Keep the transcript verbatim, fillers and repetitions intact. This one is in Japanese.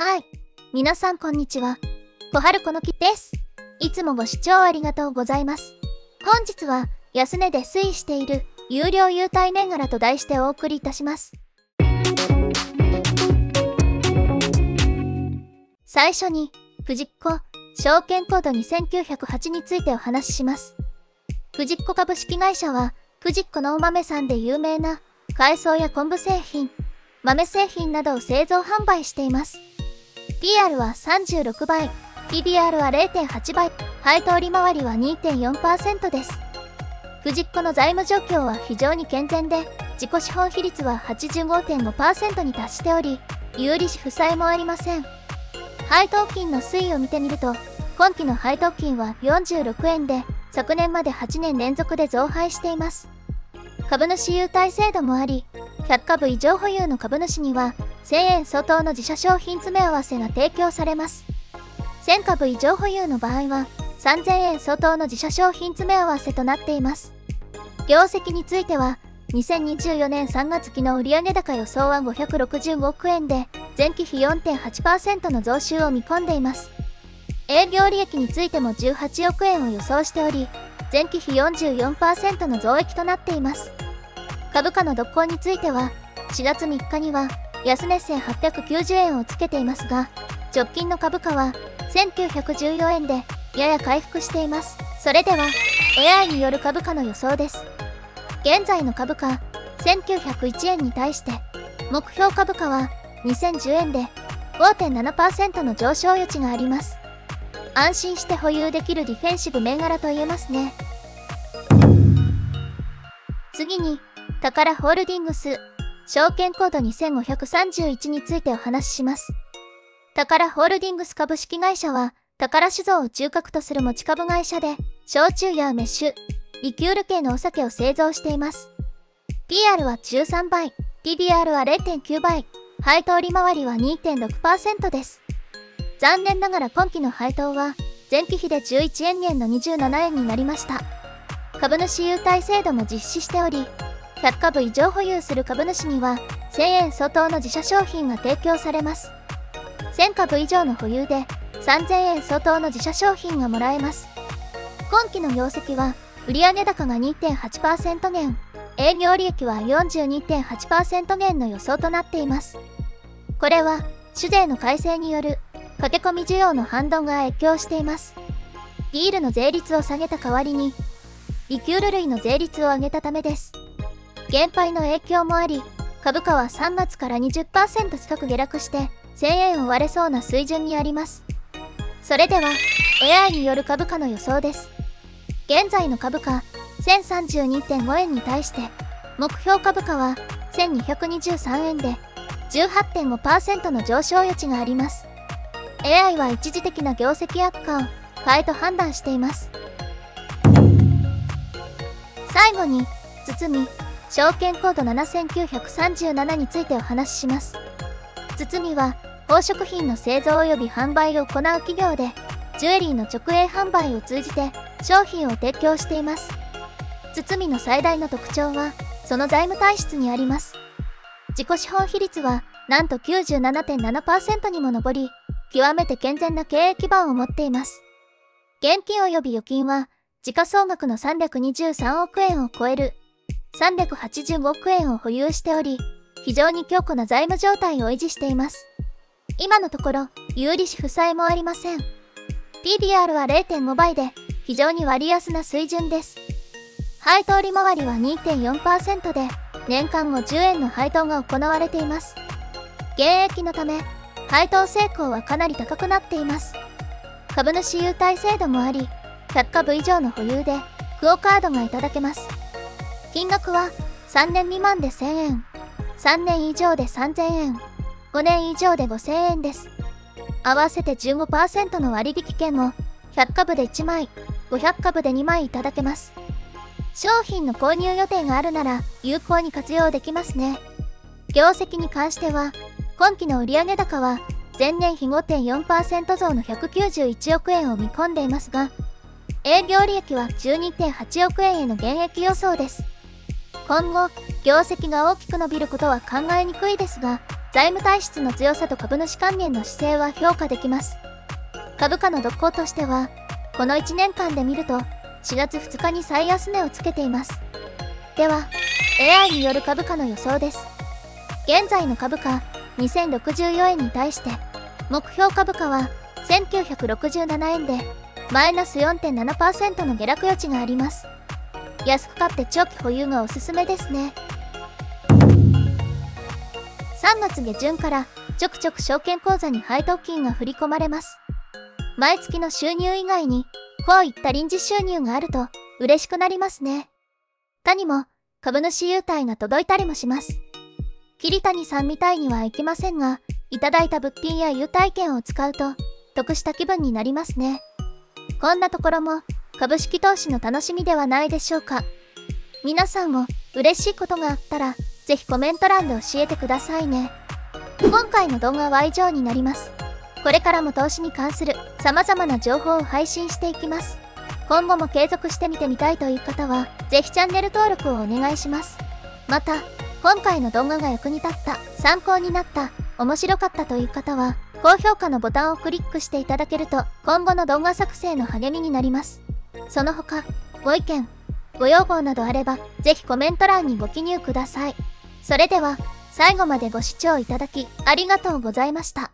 はい。皆さんこんにちは。小春子の木です。いつもご視聴ありがとうございます。本日は安値で推移している優良優待銘柄と題してお送りいたします。最初に、フジッコ、証券コードにせんきゅうひゃくはちについてお話しします。フジッコ株式会社は、フジッコのお豆さんで有名な海藻や昆布製品、豆製品などを製造販売しています。ピーアール はさんじゅうろくばい、ピービーアール は れいてんはちばい、配当利回りは にてんよんパーセント です。フジッコの財務状況は非常に健全で、自己資本比率は はちじゅうごてんごパーセント に達しており、有利子負債もありません。配当金の推移を見てみると、今期の配当金はよんじゅうろくえんで、昨年まではちねんれんぞくで増配しています。株主優待制度もあり、ひゃっかぶ以上保有の株主には、せんえん相当の自社商品詰め合わせが提供されます。せんかぶ以上保有の場合は、さんぜんえん相当の自社商品詰め合わせとなっています。業績については、にせんにじゅうよねんさんがつきの売上高予想はごひゃくろくじゅうごおくえんで、前期比 よんてんはちパーセント の増収を見込んでいます。営業利益についてもじゅうはちおくえんを予想しており、前期比 よんじゅうよんパーセント の増益となっています。株価の動向については、しがつみっかには安値せんはっぴゃくきゅうじゅうえんをつけていますが、直近の株価はせんきゅうひゃくじゅうよえんで、やや回復しています。それでは、エーアイ による株価の予想です。現在の株価、せんきゅうひゃくいちえんに対して、目標株価はにせんじゅうえんで ごてんななパーセント の上昇余地があります。安心して保有できるディフェンシブ銘柄と言えますね。次に、タカラホールディングス、証券コードにせんごひゃくさんじゅういちについてお話しします。タカラホールディングス株式会社は、タカラ酒造を中核とする持ち株会社で、焼酎や梅酒、リキュール系のお酒を製造しています。ピーアール はじゅうさんばい、ピービーアール は れいてんきゅうばい、配当利回りは にてんろくパーセント です。残念ながら今期の配当は、前期比でじゅういちえん減のにじゅうななえんになりました。株主優待制度も実施しており、ひゃっかぶ以上保有する株主には、せんえん相当の自社商品が提供されます。せんかぶ以上の保有で、さんぜんえん相当の自社商品がもらえます。今期の業績は、売上高が にてんはちパーセント 減、営業利益は よんじゅうにてんはちパーセント 減の予想となっています。これは、酒税の改正による駆け込み需要の反動が影響しています。ビールの税率を下げた代わりに、リキュール類の税率を上げたためです。減配の影響もあり、株価はさんがつから にじゅっパーセント 近く下落して、せんえんを割れそうな水準にあります。それでは、エーアイ による株価の予想です。現在の株価、せんさんじゅうにてんごえんに対して、目標株価はせんにひゃくにじゅうさんえんで、じゅうはちてんごパーセント の上昇余地があります。エーアイ は一時的な業績悪化を買いと判断しています。最後に、堤、証券コードななせんきゅうひゃくさんじゅうななについてお話しします。堤は、宝飾品の製造及び販売を行う企業で、ジュエリーの直営販売を通じて商品を提供しています。堤の最大の特徴は、その財務体質にあります。自己資本比率は、なんと きゅうじゅうななてんななパーセント にも上り、極めて健全な経営基盤を持っています。現金及び預金は、時価総額のさんびゃくにじゅうさんおくえんを超える、さんびゃくはちじゅうごおくえんを保有しており、非常に強固な財務状態を維持しています。今のところ、有利子負債もありません。ピービーアール は れいてんごばいで、非常に割安な水準です。配当利回りは にてんよんパーセント で、年間ごじゅうえんの配当が行われています。現役のため、配当成功はかなり高くなっています。株主優待制度もあり、ひゃっかぶ以上の保有で、クオカードがいただけます。金額は、さんねんみまんでせんえん、さんねん以上でさんぜんえん、ごねん以上でごせんえんです。合わせて じゅうごパーセント の割引券を、ひゃっかぶでいちまい、ごひゃっかぶでにまいいただけます。商品の購入予定があるなら、有効に活用できますね。業績に関しては、今期の売上高は、前年比 ごてんよんパーセント 増のひゃくきゅうじゅういちおくえんを見込んでいますが、営業利益は じゅうにてんはちおくえんへの減益予想です。今後業績が大きく伸びることは考えにくいですが、財務体質の強さと株主還元の姿勢は評価できます。株価の動向としては、このいちねんかんで見るとしがつふつかに最安値をつけています。では、エーアイ による株価の予想です。現在の株価にせんろくじゅうよえんに対して、目標株価はせんきゅうひゃくろくじゅうななえんで、マイナス よんてんななパーセント の下落余地があります。安く買って長期保有がおすすめですね。さんがつげじゅんからちょくちょく証券口座に配当金が振り込まれます。毎月の収入以外に、こういった臨時収入があると嬉しくなりますね。他にも株主優待が届いたりもします。桐谷さんみたいにはいきませんが、いただいた物品や優待券を使うと得した気分になりますね。こんなところも株式投資の楽しみではないでしょうか。皆さんも嬉しいことがあったら、ぜひコメント欄で教えてくださいね。今回の動画は以上になります。これからも投資に関する様々な情報を配信していきます。今後も継続して見てみたいという方は、ぜひチャンネル登録をお願いします。また、今回の動画が役に立った、参考になった、面白かったという方は、高評価のボタンをクリックしていただけると、今後の動画作成の励みになります。その他、ご意見、ご要望などあれば、ぜひコメント欄にご記入ください。それでは、最後までご視聴いただき、ありがとうございました。